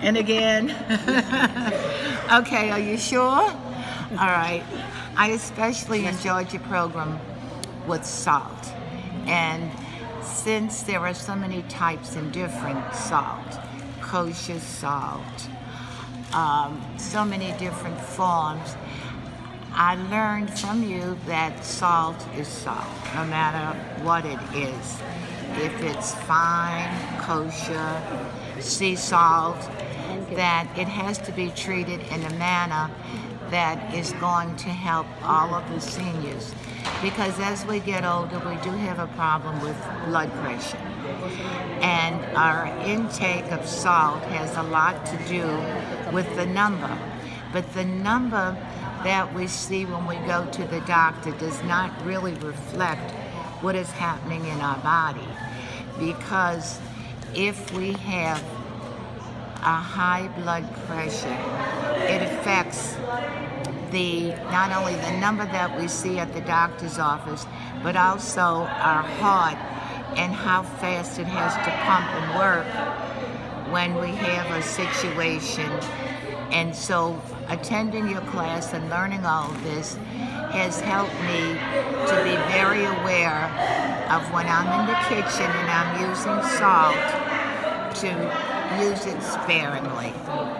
and again. Okay, are you sure? All right. I especially enjoyed your program with salt. And since there are so many types and different salt, kosher salt, so many different forms, I learned from you that salt is salt, no matter what it is. If it's fine, kosher, sea salt, that it has to be treated in a manner that is going to help all of the seniors. Because as we get older, we do have a problem with blood pressure. And our intake of salt has a lot to do with the number. But the number that we see when we go to the doctor does not really reflect what is happening in our body. Because if we have a high blood pressure, it affects not only the number that we see at the doctor's office, but also our heart and how fast it has to pump and work when we have a situation. And so attending your class and learning all of this has helped me to be very aware of when I'm in the kitchen and I'm using salt, to use it sparingly.